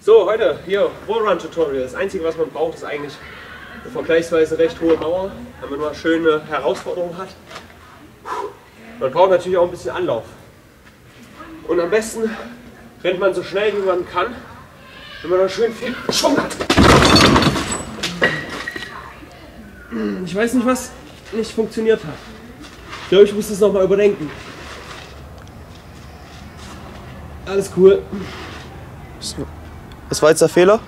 So, heute hier Wallrun-Tutorial. Das Einzige, was man braucht, ist eigentlich eine vergleichsweise recht hohe Mauer, damit man schöne Herausforderungen hat. Man braucht natürlich auch ein bisschen Anlauf. Und am besten rennt man so schnell, wie man kann, wenn man noch schön viel Schwung hat. Ich weiß nicht, was nicht funktioniert hat. Ich glaube, ich muss das nochmal überdenken. Alles cool. Was war jetzt der Fehler?